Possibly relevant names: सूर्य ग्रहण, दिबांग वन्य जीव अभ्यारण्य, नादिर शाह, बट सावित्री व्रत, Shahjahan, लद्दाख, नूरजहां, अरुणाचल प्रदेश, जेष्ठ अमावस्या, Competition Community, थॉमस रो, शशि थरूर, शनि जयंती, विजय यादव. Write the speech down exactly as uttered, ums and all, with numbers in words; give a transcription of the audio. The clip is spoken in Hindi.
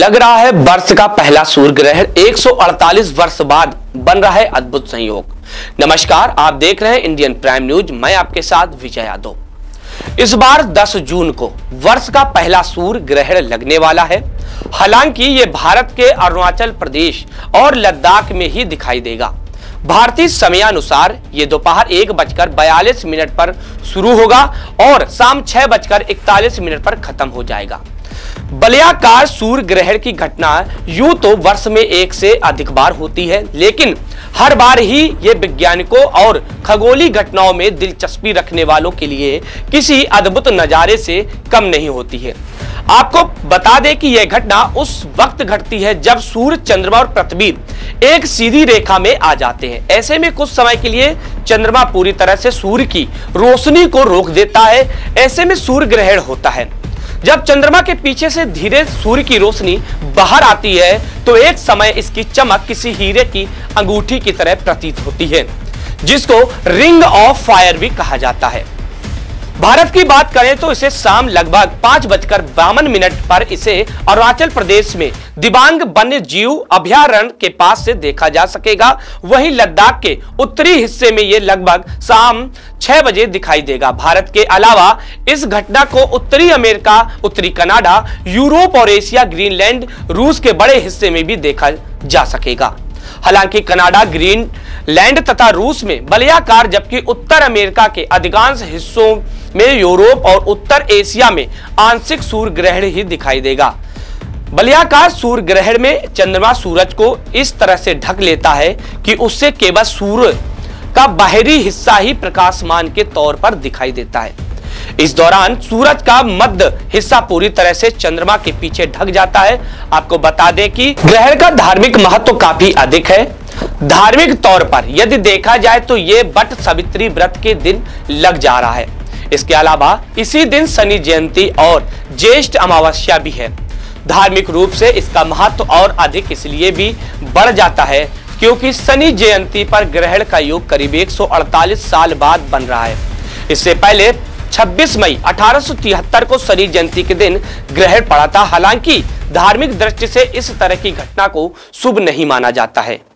लग रहा है वर्ष का पहला सूर्य ग्रहण एक सौ अड़तालीस वर्ष बाद बन रहा है अद्भुत संयोग। नमस्कार, आप देख रहे हैं इंडियन प्राइम न्यूज, मैं आपके साथ विजय यादव। इस बार दस जून को वर्ष का पहला सूर्य ग्रहण लगने वाला है। हालांकि ये भारत के अरुणाचल प्रदेश और लद्दाख में ही दिखाई देगा। भारतीय समयानुसार ये दोपहर एक बजकर बयालीस मिनट पर शुरू होगा और शाम छह बजकर इकतालीस मिनट पर खत्म हो जाएगा। बलयाकार सूर्य ग्रहण की घटना यूं तो वर्ष में एक से अधिक बार होती है, लेकिन हर बार ही ये वैज्ञानिकों और खगोलीय घटनाओं में दिलचस्पी रखने वालों के लिए किसी अद्भुत नजारे से कम नहीं होती है। आपको बता दें कि यह घटना उस वक्त घटती है जब सूर्य, चंद्रमा और पृथ्वी एक सीधी रेखा में आ जाते हैं। ऐसे में कुछ समय के लिए चंद्रमा पूरी तरह से सूर्य की रोशनी को रोक देता है। ऐसे में सूर्य ग्रहण होता है। जब चंद्रमा के पीछे से धीरे सूर्य की रोशनी बाहर आती है तो एक समय इसकी चमक किसी हीरे की अंगूठी की तरह प्रतीत होती है, जिसको रिंग ऑफ फायर भी कहा जाता है। भारत की बात करें तो इसे शाम लगभग पांच बजकर बावन मिनट पर इसे अरुणाचल प्रदेश में दिबांग वन्य जीव अभ्यारण्य के पास से देखा जा सकेगा। वहीं लद्दाख के उत्तरी हिस्से में यह लगभग शाम छह बजे दिखाई देगा। भारत के अलावा इस घटना को उत्तरी अमेरिका, उत्तरी कनाडा, यूरोप और एशिया, ग्रीनलैंड, रूस के बड़े हिस्से में भी देखा जा सकेगा। हालांकि कनाडा, ग्रीनलैंड तथा रूस में बलयाकार, जबकि उत्तर अमेरिका के अधिकांश हिस्सों में, यूरोप और उत्तर एशिया में आंशिक सूर्य ग्रहण ही दिखाई देगा। बलयाकार सूर्य ग्रहण में चंद्रमा सूरज को इस तरह से ढक लेता है कि उससे केवल सूर्य का बाहरी हिस्सा ही प्रकाशमान के तौर पर दिखाई देता है। इस दौरान सूरज का मध्य हिस्सा पूरी तरह से चंद्रमा के पीछे ढक जाता है। आपको बता दें कि ग्रहण का धार्मिक महत्व काफी अधिक है। धार्मिक तौर पर यदि देखा जाए तो ये बट सावित्री व्रत के दिन लग जा रहा है। इसके अलावा इसी दिन शनि जयंती और जेष्ठ अमावस्या भी है। धार्मिक रूप से इसका महत्व और अधिक इसलिए भी बढ़ जाता है क्योंकि शनि जयंती पर ग्रहण का योग करीब एक सौ अड़तालीस साल बाद बन रहा है। इससे पहले छब्बीस मई अठारह सौ तिहत्तर को शनि जयंती के दिन ग्रहण पड़ा था। हालांकि धार्मिक दृष्टि से इस तरह की घटना को शुभ नहीं माना जाता है।